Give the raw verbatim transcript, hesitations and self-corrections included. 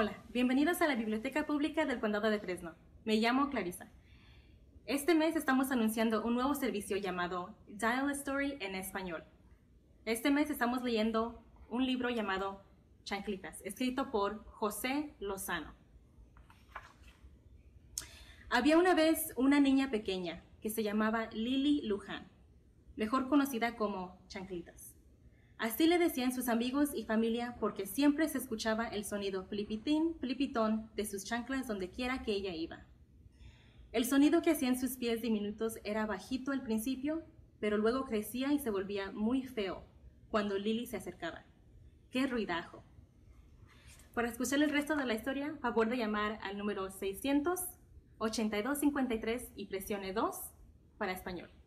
Hola, bienvenidos a la Biblioteca Pública del Condado de Fresno. Me llamo Clarisa. Este mes estamos anunciando un nuevo servicio llamado Dial a Story en español. Este mes estamos leyendo un libro llamado Chanclitas, escrito por José Lozano. Había una vez una niña pequeña que se llamaba Lili Luján, mejor conocida como Chanclitas. Así le decían sus amigos y familia porque siempre se escuchaba el sonido plipitín, plipitón de sus chanclas donde quiera que ella iba. El sonido que hacían sus pies diminutos era bajito al principio, pero luego crecía y se volvía muy feo cuando Lili se acercaba. ¡Qué ruidajo! Para escuchar el resto de la historia, favor de llamar al número seis cero cero, ochenta y dos cincuenta y tres y presione dos para español.